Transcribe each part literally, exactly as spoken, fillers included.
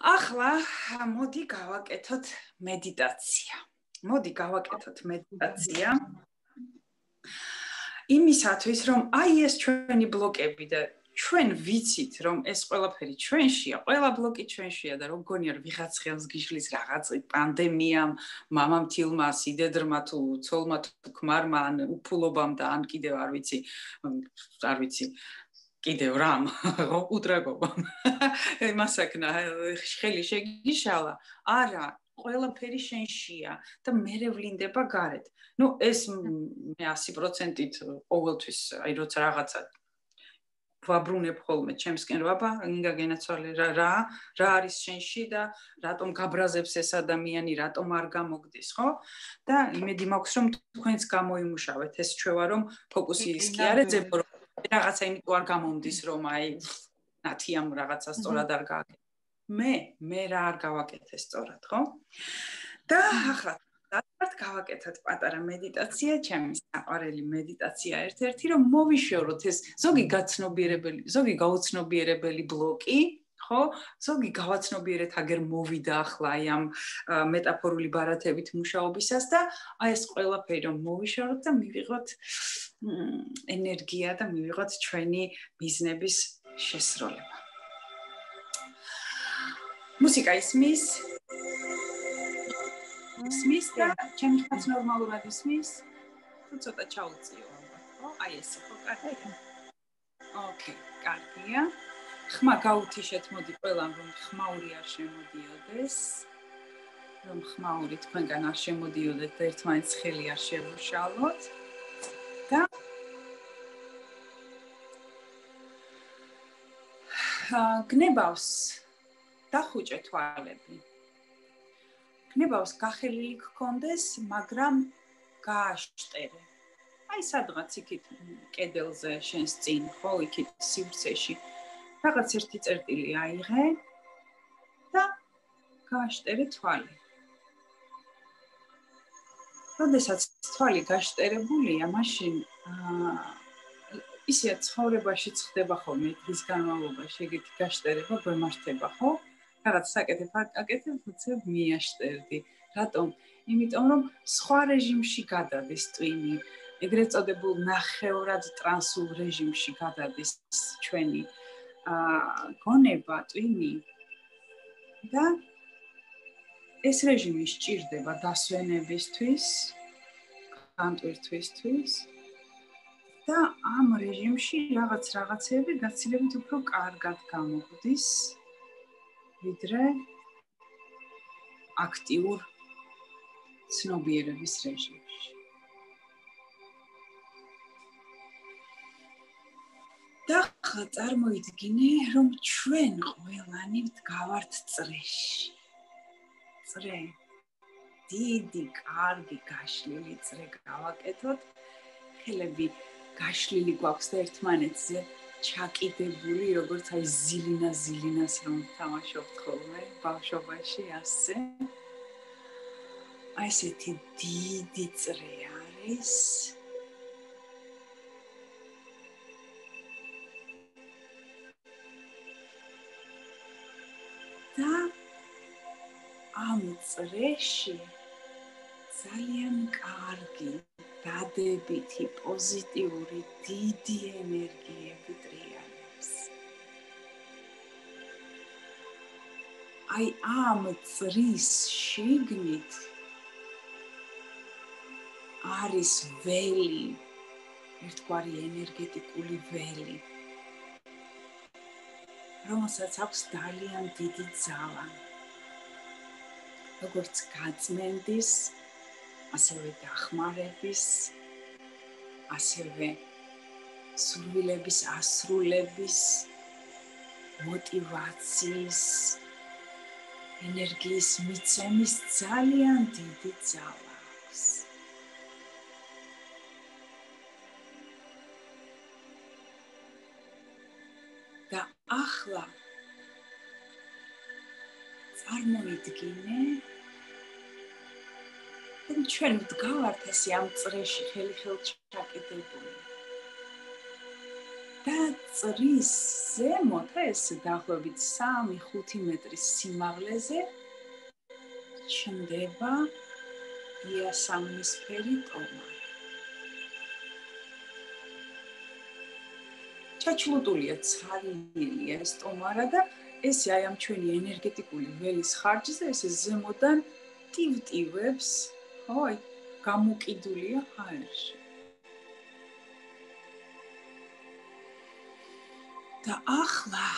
ახლა მოდი გავაკეთოთ მედიტაცია. მოდი გავაკეთოთ მედიტაცია. იმისათვის რომ აი ეს ჩვენი ბლოკები და ჩვენ ვიცით რომ ეს ყველაფერი ჩვენშია, ყველა ბლოკი ჩვენშია და როგონია ვიღაც ხელს გიშლის რაღაც პანდემიამ, მამამთილმა, სიდედრმა თუ ცოლმა თუ ქმარმა ან უფულობამ და ან კიდევ არ ვიცი, არ ვიცი. Კიდევ რამ უთრაგობამ მასაკნა ხელი შეგიშალა არა ყველაფერი შენშია და მერე ვლინდება გარეთ ნუ ეს მე ასი პროცენტით ყოველთვის აი როცა რაღაცა ვაბრუნებ ხოლმე ჩემსკენ რაბა გინდა გენაცვალე რა რა რა არის შენში და რატომ გაბრაზებს ეს ადამიანი რატომ არ გამოგდის ხო და იმედი მაქვს რომ თქვენს გამოიმუშავეთ ეს ჩვევა რომ ფოკუსი ის კი არ ეძებო რაღაცა იმიტომ არ გამომდის რომ აი ნათიამ რაღაცა სწორად არ გააკეთე. მე მე რა არ გავაკეთე სწორად, ხო? და ახლა დავართ გავაკეთოთ პატარა მედიტაცია, ჩემი საყვარელი მედიტაცია ერთ-ერთი რომ მოვიშოროთ ეს ზოგი გაცნობიერებელი, ზოგი გაუცნობიერებელი ბლოკი, ხო? ზოგი გავაცნობიერეთ აგერ მოვიდა ახლა ამ მეტაფორული ბარათებით მუშაობისას და აი ეს ყველაფერი რომ მოვიშოროთ და მივიღოთ ენერგია და მივიღოთ ჩვენი ბიზნესის შესრულება. მუსიკა ისმის? ისმის და ჩემთვის ნორმალურად ისმის? თუ ცოტა ჩაუწიო ალბათ, ხო? აი ესე ხო კარგია. ოკეი, კარგია. ხმა გაუთიშეთ, მოდი ყველამ რომ ხმაური არ შემოდიოდეს. რომ ხმაური თქვენგან არ შემოდიოდეთ და ერთმანეთს ხელი არ შევუშალოთ. და გნებავს დახუჭე თვალები. გნებავს გახელილი გქონდეს, მაგრამ გააშტერე. აი სადღაც იქით კედელზე შენს წინ, ხო, იქით სივრცეში. რაღაც ერთი წერტილი აიღე და გააშტერე თვალი. როდესაც თვალი გაშტერებულია, მაშინ ისე ცხოვრებაში ხდება ხოლმე დღის განმავლობაში, ეგეთი გაშტერება გვემართება, ხო? რაღაც საკეთებ აკეთებ, თუმცა მიაშტერდი. რატომ? იმიტომ რომ სხვა რეჟიმში გადადის ტვინი, ეგრეთ წოდებულ ნახევრად ტრანსულ რეჟიმში გადადის ჩვენი აა გონება, ტვინი. და ეს რეჟიმი სჭირდება დასვენებისთვის, განტვირთვისთვის და ამ რეჟიმში რაღაც რაღაცები გაცილებით უფრო კარგად გამოგდის, ვიდრე აქტიურ ცნობიერების რეჟიმში. და ხა წარმოიდგინე, რომ ჩვენ ყველანი გავართ წრეში. წრე დიდი კარგი გაშლილი წრე გავაკეთოთ ხელები გაშლილი გვაქვს და ერთმანეთზე ჩაკიდებული როგორც აი ზილინა ზილინას რომ თამაშობთ ხოლმე ბავშვობაში ასე აი ესეთი დიდი წრე არის და ამ წრეში ძალიან კარგი, დადებითი, პოზიტიური, დიდი ენერგიები ტრიალებს. აი ამ წრის შიგნით არის ველი, ერთგვარი ენერგეტიკული ველი, რომელსაც აქვს ძალიან დიდი ძალა. როგორც გაწმენდის, ასევე დახმარების, ასევე სურვილების, ასრულების, მოტივაციის, ენერგიის მიცემის ძალიან დიდი ძალა აქვს. და ახლა წარმოიდგინე რომ ჩვენ ვდგავართ ესე ამ წრეში ხელი-ხელთ ჩაკიდებული და წრის ზემოთა ეს დაახლოებით სამი ხუთი მეტრის სიმაღლეზე ჩნდება იასამნისფერი ტომა. ჩაჩლოტულია ცხადნელია ეს ტომა, და ეს აი ამ ჩვენი ენერგეტიკული ველის ხარჯზე ეს ზემოდან ტივტივებს, ხო, გამოკიდულია ჰაერში. და ახლა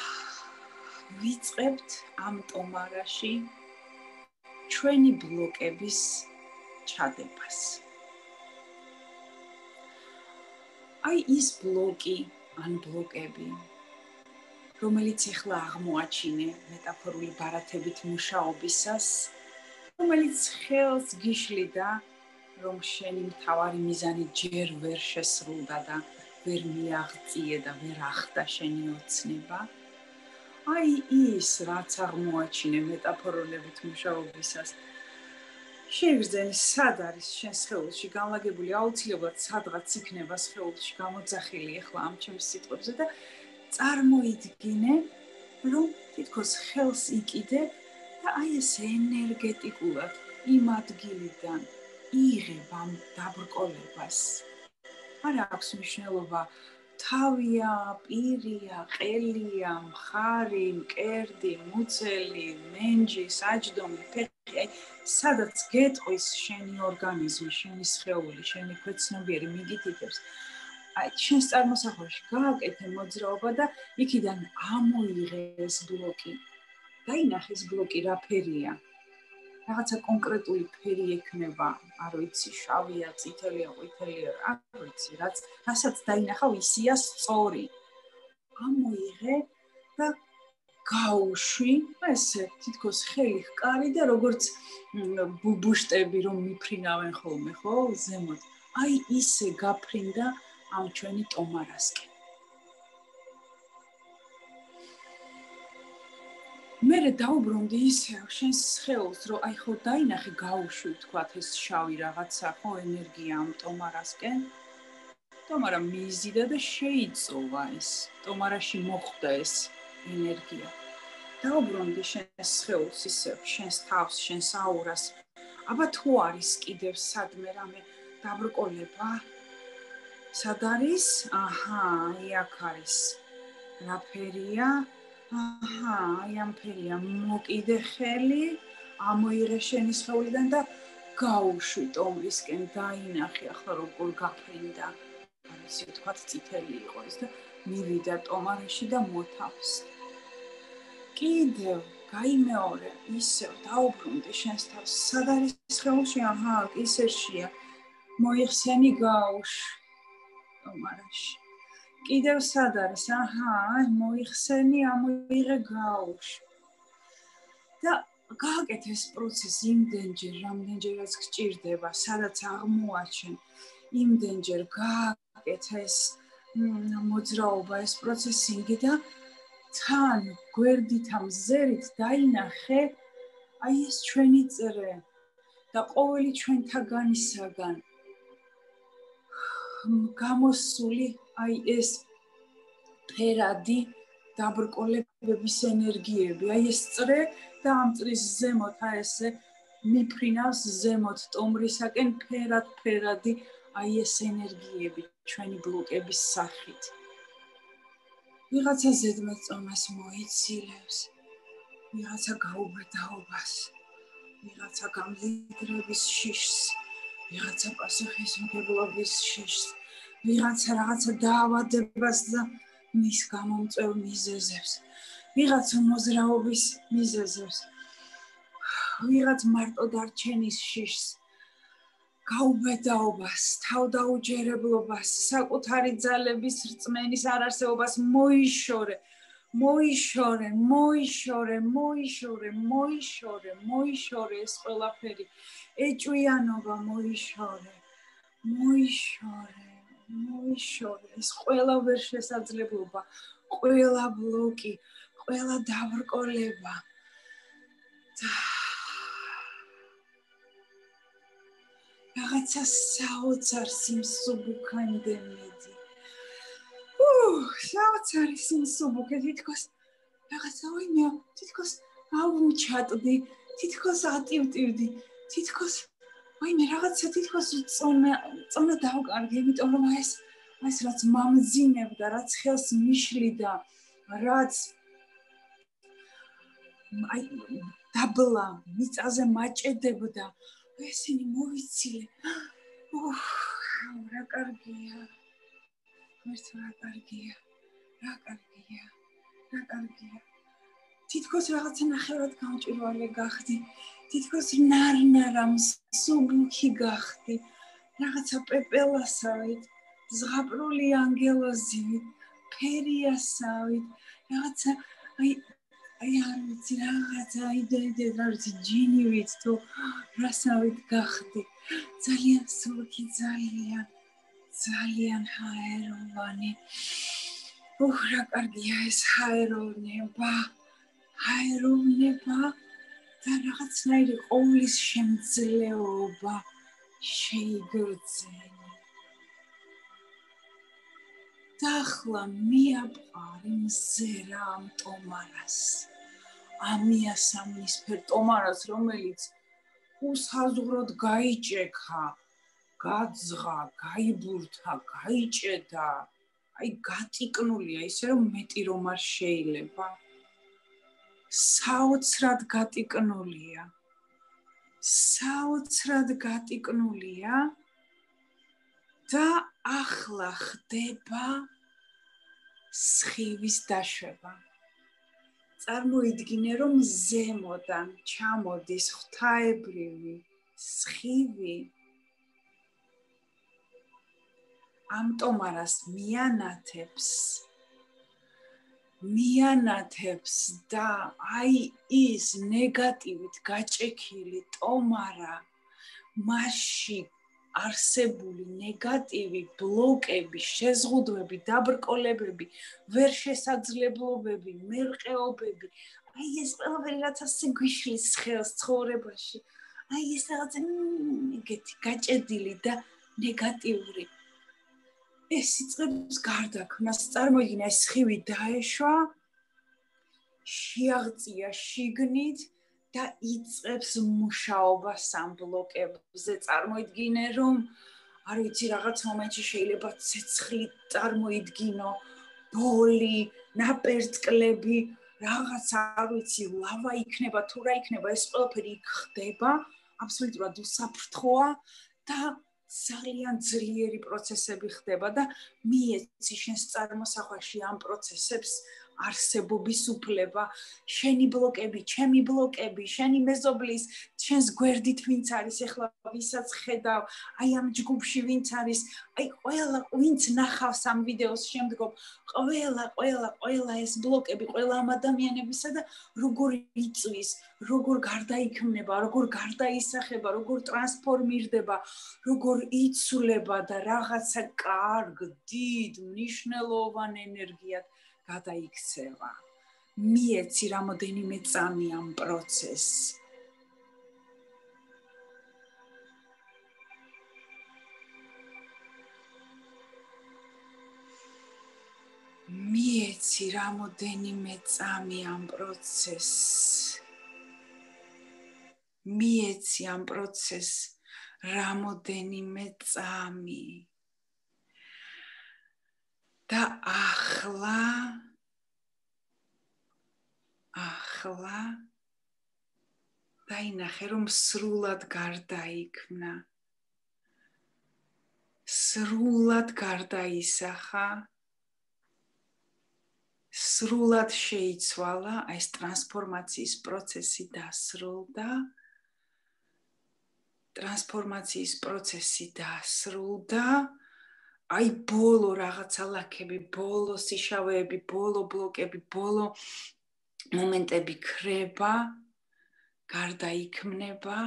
ვიწყებთ ამ ტომარაში ჩვენი ბლოკების ჩადებას. აი ის ბლოკი, ან ბლოკები, რომელიც ახლა აღმოაჩინე მეტაფორული ბარათებით მუშაობისას, რომელიც ხელს გიშლიდა, რომ შენი მთავარი მიზანი ჯერ ვერ შესრულდა და ვერ მიაღწიე და ვერ ახდა შენი ოცნება. Აი ის რაც აღმოაჩინე მეტაფოროლებით მუშაობისას. შეგრძენი სად არის შენს სხეულში განლაგებული, აუცილებლად სადღაც იქნება სხეულში გამოძახილი ახლა ამ ჩემს სიტყვებზე და წარმოიდგინე, რომ თითქოს ხელს იყიდებ და აი ეს ენერგეტიკულად იმ ადგილიდან იღებ ამ დაბრკოლებას. არ აქვს მნიშვნელობა თავია, პირია, ყელია, მხარი, მკერდი, მუცელი, მენჯი, საჯდომი, ფეხი, სადაც გეტყვის შენი ორგანიზმი, შენი სხეული, შენი ქვეცნობიერი მიგითითებს. Აი, შენს წარმოსახულში გააკეთე მოძრაობა და იქიდან ამოიღე ეს ბლოკი. დაინახე ეს ბლოკი რა ფერია. Რაღაცა კონკრეტული ფერი ექნება, არ ვიცი, შავია, წითელია, ყვითელია, არ ვიცი, რაც რასაც დაინახავ ისია სწორი. Გამოიღე და გაუშვი, ესე თითქოს ხელი ჰკარი და როგორც ბუბუშტები რომ მიფრინავენ ხოლმე, ხო, ზემოთ. Აი ისე გაფრინდა ამ ჩვენი ტომარასკენ. Მერე დაუბრუნდი ისევ შენს სხეულს, რომ აი ხო დაინახე გაუშვი თქვათ ეს შავი რაღაცა, ხო, ენერგია ამ ტომარასკენ. Ტომარა მიზიდა და შეიწოვა ეს. Ტომარაში მოხვდა ეს ენერგია. Დაუბრუნდი შენს სხეულს ისევ, შენს თავს, შენს აურას. აბა თუ არის კიდევ სადმე რამე დაბრკოლება? სად არის? აჰა, აი აქ არის. რა ფერია? აჰა, აი ამ ფერია, მოკიდე ხელი, ამოიღე შენი სხეულიდან და გაუშვი ტომრისკენ, დაინახე ახლა როგორ გაფრინდა. ისე თქვათ წითელი იყო ეს და მივიდა ტომარაში და მოთავს. კიდევ გაიმეორე, ისევ დაუბრუნდი შენს თავს, სად არის სხეულში? აჰა, ისეშია. მოიხსენი გაუშვი ტომარაში. Კიდევ სად არის? აჰა, მოიხსენი, ამოიღე გაუშვი. და გააკეთე ეს პროცესი იმდენჯერ, რამდენჯერაც გჭირდება, სადაც აღმოაჩენ, იმდენჯერ გააკეთე ეს მოძრაობა, ეს პროცესინგი და თან გვერდით ამ ზერით დაინახე აი ეს ჩვენი წრე და ყოველი ჩვენთაგანისაგან გამოსული აი ეს ფერადი დაბრკოლებების ენერგიები, აი ეს წრე და ამ წრის ზემოთ აი ესე მიფრინავს ზემოთ ტომრისაკენ ფერად-ფერადი აი ეს ენერგიები ჩვენი ბლოკების სახით. ვიღაცა ზედმეტწომას მოიცილებს, ვიღაცა გაუბედაობას, ვიღაცა გამდიდრების შიშს, ვიღაცა პასუხისმგებლობის შიშს, ვიღაცა რაღაცა დაავადებას და მის გამომწვევ მიზეზებს, ვიღაცა მოზრაობის მიზეზებს, ვიღაც მარტო დარჩენის შიშს, გაუბედაობას, თავდაუჯერებლობას, საკუთარი ძალების რწმენის არარსებობას მოიშორე, მოიშორე, მოიშორე, მოიშორე, მოიშორე, მოიშორე ეს ყველაფერი, ეჭვიანობა მოიშორე, მოიშორე. მოიშორე ეს ყველა ვერ შესაძლებლობა, ყველა ბლოკი, ყველა დაბრკოლება. რაღაცა საოცარ სიმსუბუქამდე მიდი. Savutsari sinsubuke titkos ragazza oimia titkos avuchaddi titkos ativtivdi titkos oimia ragazza titkos tsona tsona davqargi იმიტომ რომ ეს ეს რაც მამძინებდა რაც ხელს მიშლიდა რაც აი დაბლა მიწაზე მაჭედებდა ესენი მოვიცილე ოჰ რა კარგია მერც რა კარგია რა კარგია რა კარგია თითქოს რაღაცა ნახევრად გამჭვირვალე გახდი თითქოს ნარნარამს სუბუქი გახდი რაღაცა პეპელასავით ზღაპრული ანგელოზივით ფერიასავით რაღაცა აი აი არ ვიცი რაღაცა იდეა რა ვიცი ჯინივით თუ რასავით გახდი ძალიან სუბუქი ძალიან ძალიან ჰაეროვანი ოჰ რა კარგია ეს ჰაეროვნება ჰაეროვნება და რაღაცნაირი ყოვლის შემძლეობა შეიგრძენი და ახლა მიაპყარი მზერა ამ ტომარას ამიასამნისფერ ტომარას რომელიც უსაზღვროდ გაიჭექა გაძღა, გაიბურთა, გაიჭედა, აი გატიკნულია ისე რომ მეტი რომ არ შეიძლება. Საოცრად გატიკნულია. Საოცრად გატიკნულია და ახლა ხდება სხივის დაშვება. წარმოიდგინე რომ ზემოდან ჩამოდის ღვთაებრივი სხივი Am tomaras mianateps, mianateps da ai is negativit gachekili tomara mashi arsebuli negativi blokebi shezghudvebi dabrkolebebi ver shesadzleblobebi merqeobebi ai es ყველაფერი რაც ასე გვიშლის ხელს ცხოვრებაში ai ეს რაღაცა ეგეთი გაჭედილი და ნეგატიური ეს იწლებს გარდაქმნას წარმოიდგინე ეს ხივი დაეშვა შეაღწია შიგნით და იწლებს მუშაობას ამ ბლოკებზე წარმოიდგინე რომ არ ვიცი რაღაც მომენტში შეიძლება ცეცხლი წარმოიდგინო ბოლი ნაპერწკლები რაღაც არ ვიცი ლავა იქნება თუ რა იქნება ეს ყველაფერი ხდება აბსოლუტურად უსაფრთხოა და ძალიან ძლიერი პროცესები ხდება და მიეცი შენს წარმოსახვაში ამ პროცესებს არსებობის უფლება, შენი ბლოკები, ჩემი ბლოკები, შენი მეზობლის, შენს გვერდით ვინც არის ეხლა ვისაც ხედავ, აი ამ ჯგუფში ვინც არის, აი ყველა ვინც ნახავს ამ ვიდეოს შემდგომ, ყველა ყველა ყველა ეს ბლოკები ყველა ამ ადამიანებისა და როგორ იწვის, როგორ გარდაიქმნება, როგორ გარდაისახება, როგორ ტრანსფორმირდება, როგორ იცვლება და რაღაცა კარგ, დიდ, მნიშვნელოვან ენერგიად გადაიქცევა. მიეცი რამოდენიმე წამი ამ პროცესს. მიეცი რამოდენიმე წამი ამ პროცესს. მიეცი ამ პროცესს რამოდენიმე წამი. და ახლა ახლა დაინახე რომ სრულად გარდაიქმნა სრულად გარდაისახა სრულად შეიცვალა ეს ტრანსფორმაციის პროცესი დასრულდა ტრანსფორმაციის პროცესი დასრულდა აი ბოლო რაღაცა ლაქები, ბოლო სიშავეები, ბოლო ბლოკები, ბოლო მომენტები ქრება, გარდაიქმნება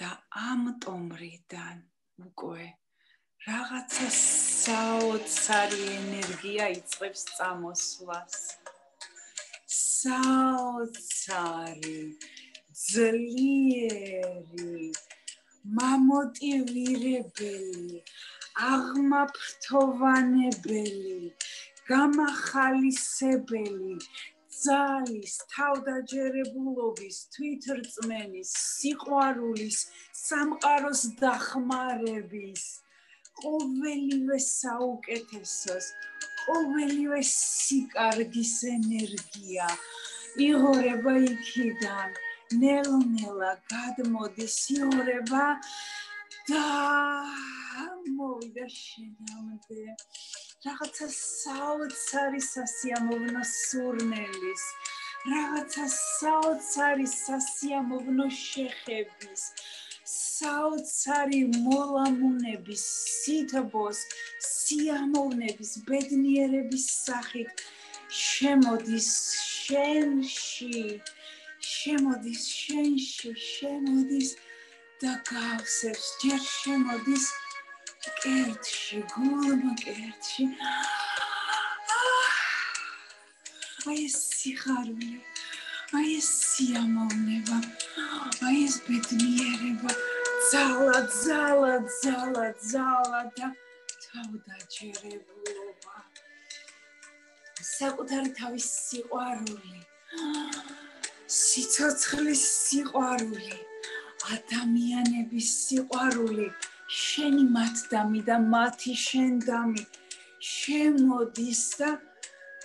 და ამ ტომრიდან უკვე რაღაცა საოცარი ენერგია იწვევს წამოსვლას. საოცარი, ძლიერი, მამოტივირებელი აღმაფრთოვანებელი, გამახალისებელი, ძალის, თავდაჯერებულობის, თვითრწმენის, სიყვარულის, სამყაროს დახმარების, ყოველივე საუკეთესოს, ყოველივე სიკარგის ენერგია იღორება იქიდან, ნელ-ნელა გადმოდის, იღორება და მოვიდა შენამდე. რაღაცა საოცარი სასიამოვნო სურნელის, რაღაცა საოცარი სასიამოვნო შეხების, საოცარი მოლამუნების, სითბოს, სიამოვნების, ბედნიერების სახით შემოდის შენში, შემოდის შენში, შემოდის და გავსევს, ჯერ შემოდის კერტში, გულმა კერტში. აი ეს სიხარული, აი ეს სიამოვნება, აი ეს ბედნიერება, ძალა, ძალა, ძალა, ძალა და თავდაჯერებულობა. საკუთარი თავის სიყვარული, სიცოცხლის სიყვარული, ადამიანების სიყვარული, შენი მათდამი და მათი შენდამი შემოდის და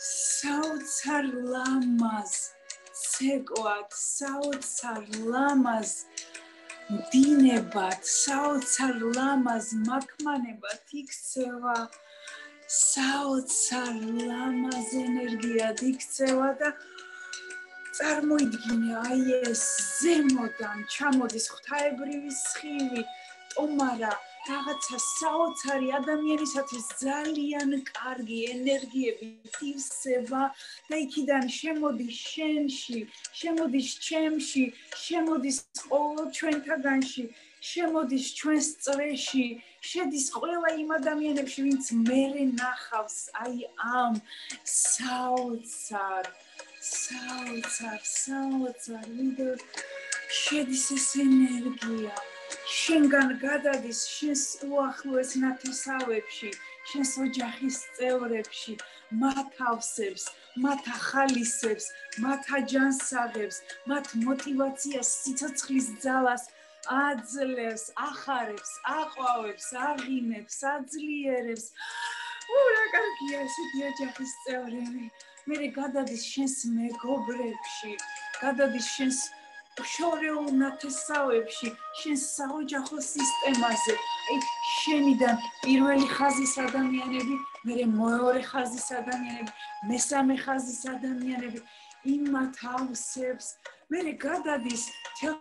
საოცარ ლამაზ ცეკვად, საოცარ ლამაზ დინებად, საოცარ ლამაზ მაკმანებად იქცევა, საოცარ ლამაზ ენერგიად იქცევა და წარმოიდგინე, აი ეს ზემოდან ჩამოდის ღვთაებრივი სხივი, ომარა, რაღაცა საოცარი ადამიანისათვის ძალიან კარგი ენერგიები ივსება და იქიდან შემოდის შენში, შემოდის ჩემში, შემოდის ყოველ ჩვენთაგანში, შემოდის ჩვენს წრეში, შედის ყველა იმ ადამიანებში, ვინც მერე ნახავს აი ამ საოცარ, საოცარ, საოცარ, ვიდრე შედის ეს ენერგია. შენგან გადადის შენს უახლოეს ნათესავებში, შენს ოჯახის წევრებში, მათ ავსებს, მათ ახალისებს, მათ აჯანსაღებს, მათ მოტივაციას, სიცოცხლის ძალას აძლევს, ახარებს, აყვავებს, აღიმებს, აძლიერებს. რა კარგია ესეთი ოჯახის წევრები. მერე გადადის შენს მეგობრებში, გადადის შენს შორეულ ნათესავებში, შენს საოჯახო სისტემაზე, შენიდან პირველი ხაზის ადამიანები, მერე მეორე ხაზის ადამიანები, მესამე ხაზის ადამიანები, იმათ ავსებს, მერე გადადის თელ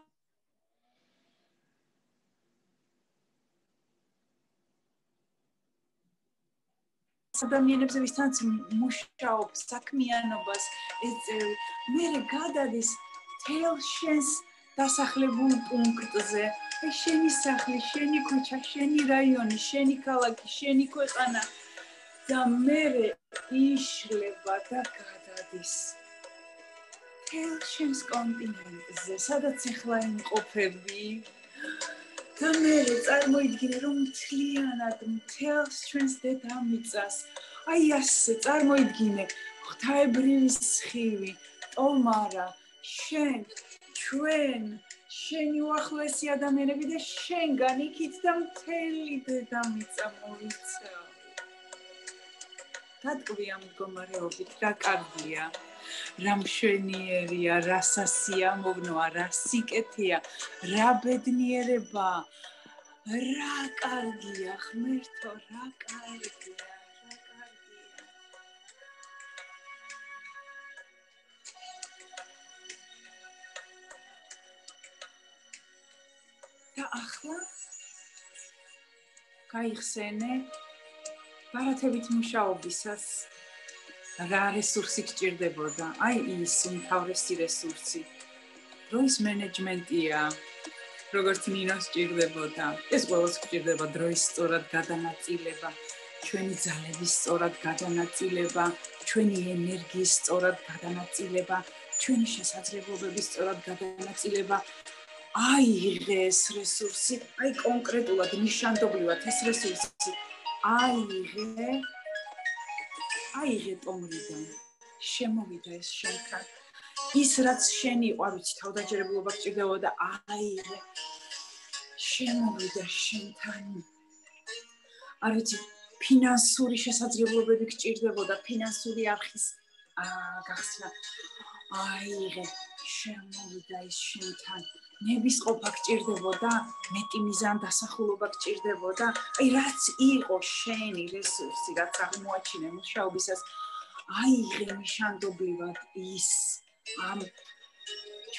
ადამიანებზე, ვისთანაც მუშაობს, საქმიანობას ეწევი, მერე გადადის თელ შენს დასახლებულ პუნქტზე, შენი სახლი, შენი ქუჩა, შენი რაიონი, შენი ქალაქი, შენი ქვეყანა და მერე იშლება და გადადის თელ შენს კონტინენტზე, სადაც ახლა იმყოფები და მერე წარმოიდგინე, რომ მთლიანად მთელ შენს დედამიწას, აი ასე წარმოიდგინე, ღვთაებრივი სხივი, ტომარა, შენ, ჩვენ, შენი უახლესი ადამიანები და შენგან იქით და მთელი დედამიწა მოიცავ. დატყვია მდგომარეობით, რა კარგია, რა მშვენიერია, რა სასიამოვნოა, რა სიკეთეა, რა ბედნიერება, რა კარგია, ღმერთო, რა კარგია. და ახლა გაიხსენე ბარათებით მუშაობისას რა რესურსი გჭირდებოდა. აი ის უმთავრესი რესურსი, დროის მენეჯმენტია, როგორც ნინოს გჭირდებოდა. ეს ყველას გჭირდება დროის სწორად გადანაწილება, ჩვენი ძალების სწორად გადანაწილება, ჩვენი ენერგიის სწორად გადანაწილება, ჩვენი შესაძლებლობების სწორად გადანაწილება. აი ეს რესურსი, აი კონკრეტულად ნიშანდობლივად ეს რესურსი Aige, aige tomridan. Shemovida is shenka. Israts sheni orbit. How that Jerubu back to go the aige. Shemovida shentani. Arbiti pinansuri shesat Jerubu back to go the pinansuri archis. Ah, gasna. Aige, shemovida is shentani. Nebis opaktir the voda, metimizan dasahulobaktir the voda, irats e or shani, resursigata watching and shall be says, I remishanto be what is am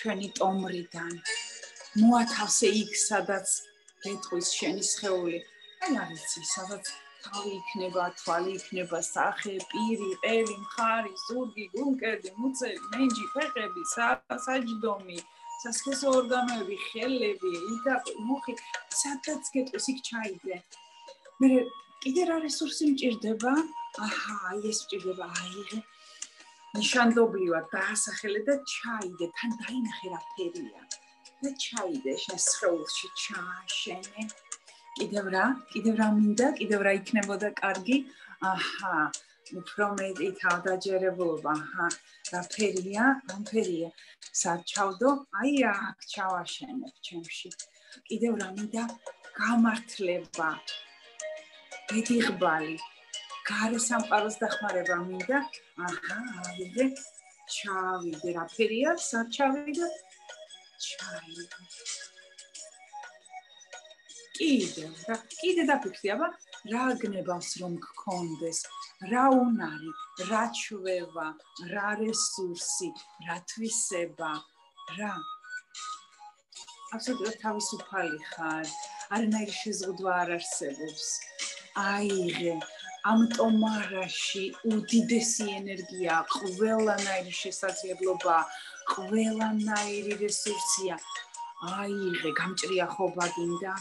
twenit omritan. Moat house ex sadats, petros shenis heoli, and I see sadats, Tawik neba, Twalik neba, Sahe, Piri, Evin, Hari, Surgi, Gunker, the Mutze, Menji, Perebi, Sajdomi. Saskes organları, kellebi, ita, muhki, saatler ket osik çaydı. Mere, idera resursum çirdeba, aha, yes çirdeba, aha. Nişan dobliyor, daha sahelede çaydı, tanday nehiraperiya, ne çaydı, şen srolşi çaşene. İdevra, idevra mindak, idevra iknevodak argi, aha. Promet ithada cerebu baha raperiya ramperiya saçavdo ayak çavaşenler çemşi. İdevramida kamartleba edirbali karısam parız dahmareba mida aha avide çavide raperiya saçavide çavide. İdevra idevda püktiyaba ragne basrom kondes. Raunari, raçuveva, ra resursi, ratviseba, ra. Absolut tavisu palihad. Arnairşiz udvarar sebebs. Aire, amt omarashi, udidesi energia, qvela nairşi satyebloba, qvela nairi resursiya. Aire, gamçriya xobadinda,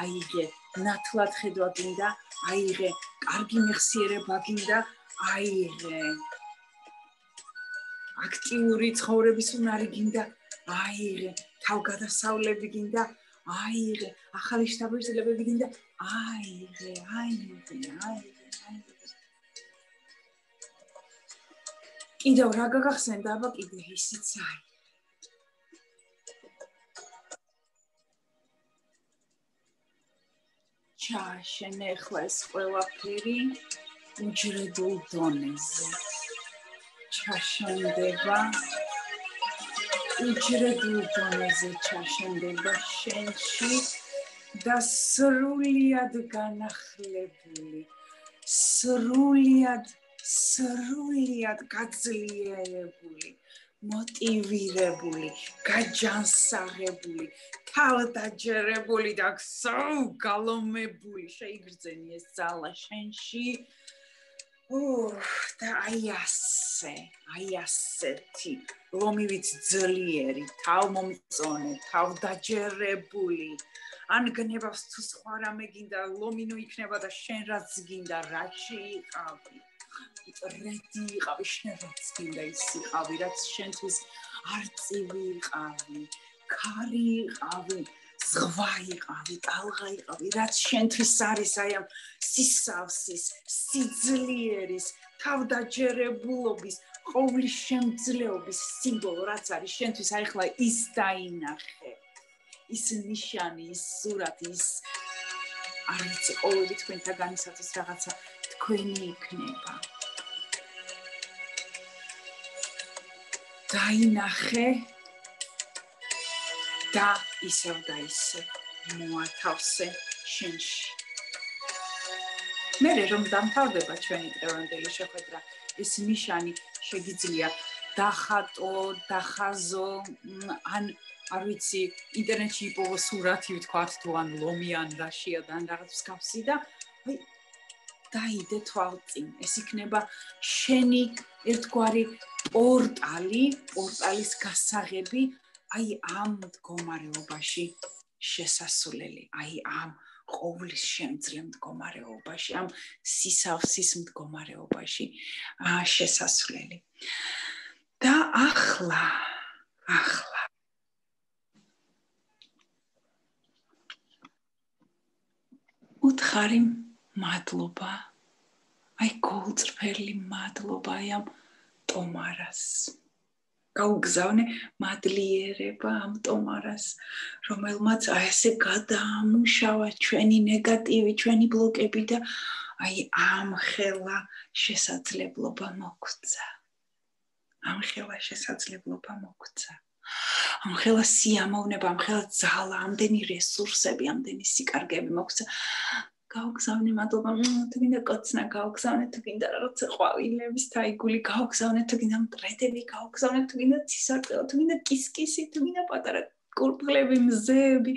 aire, natlat xedvadinda, aire. Argi mixire baginda aire. Aktivuri ცხოვრების უნარი გინდა აიღე. Თავგადასავლები გინდა აიღე. ახალი შთაბეჭდილებები გინდა აიღე, აიღე, აიღე. კიდევ რა გაგახსენდა აბა კიდე ისიც არის. Çaşene xlesqela peri ucredul doneze çaşendeba ucredul doneze çaşendeba şenşi da sruliad ganaxlebuli sruliad sruliad gadzlierebuli motivirebuli gajansarrebuli თავდაჯერებული და გალომებული შეიგრძნე ეს ძალა შენში ოჰ და აი ასე აი ასეთი ლომივით ძლიერი თავმომწონე თავდაჯერებული ან გნებას თუ სხვა რამე გინდა ლომინო იქნება და შენ რაც გინდა რაჩი იყავი რედი იყავი შენ რაც გინდა ის იყავი რაც შენთვის არ წივი იყავი Kari abi, zıvay abi, dalgay abi, rat şentrisariz ayam, sisavsiz, sizleriz, tavdacere bulobis, kovli şemtleobis, simbol ratsari şentrisarikla istayinahe, is nişani, is surat, is arıtı olubit kuintagani satis ragatsa kuinikneba. Dayinahe. Da isav da ise muatavse şenş. Mere romdan tavdeba çöni drevandeli şefedra. Es nişani şegidzliya. Dahato, dahazo, an arvitsi internetçi ipovo surati utkvat tuan lomian Russia'dan ragats kapsida. Daide tvaltin. Es ikneba şeni ertkuari ortali, ortalis kasagebi. Ay am mtkomareobashi shesasuleli. Ay am qovlis shemdzle mtkomareobashi am sisavsis mtkomareobashi shesasuleli. Da akhla, akhla. Utxarim Madloba. I called fairly madloba. I am Tomaras. Kaugzavne madliereba am Tomaras. Romelmats I se gadamushawa chveni negativi chveni blokebida da I am hela shesatlebloba mokutsa. Am hela shesatlebloba mokutsa. Am hela siamouneba am hela zala am deni resursebi am deni sikargebi mokutsa. Kaugzavne madloba tuginda gotsna kaugzavne tuginda rotsqvavilebis taiguli kaugzavne tuginda mtretebi kaugzavne tuginda tsisarqela tuginda kiskisi tuginda patara qulpqlebi mzebi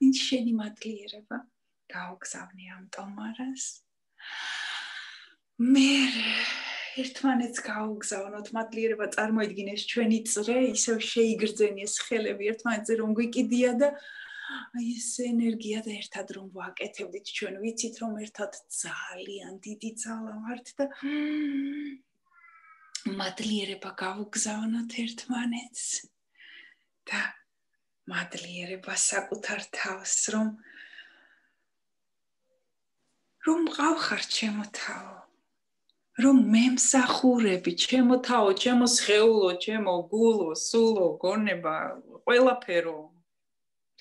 in sheni madliereba kaugzavne am Tomaras mere ერთმანეთს გავგზავნოთ მადლიერება წარმოიდგინეს ჩვენი წრე ისევ შეიგრძნეს ხელები ერთმანეთზე რომ გვიკიდია და აი ეს ენერგია და ერთად რომ ვაკეთებდით ჩვენ ვიცით რომ ერთად ძალიან დიდი ძალა ვართ და მადლიერება გავგზავნოთ ერთმანეთს და მადლიერება საკუთარ თავს რომ რომ გავხარ ჩემო თავო რომ მემსახურები ჩემო თავო ჩემო სხეულო ჩემო გულო სულო გონება ყველაფერო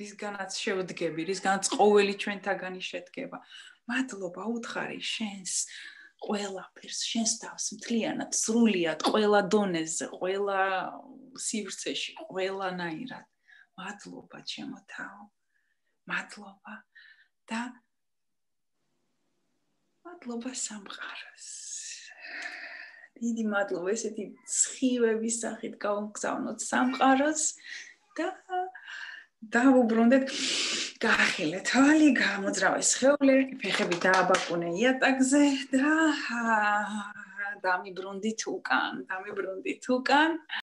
რისგანაც შევდგები რისგანაც ყოველი ჩვენთაგანი შედგება მადლობა უთხარი შენს ყველაფერს შენს თავს მთლიანად სრულიად ყველა დონეზე ყველა სივრცეში ყველანაირად მადლობა ჩემო თავო მადლობა და მადლობა სამყაროს დიდი მადლობა ესეთი ხივების სახით გავგზავნოთ სამყაროს და დავუბრუნდეთ გახილეთ ვალი გამოძრავეს ხეულები ფეხები დააბაკუნე იატაკზე და დამიბრუნდით უკან დამიბრუნდით უკან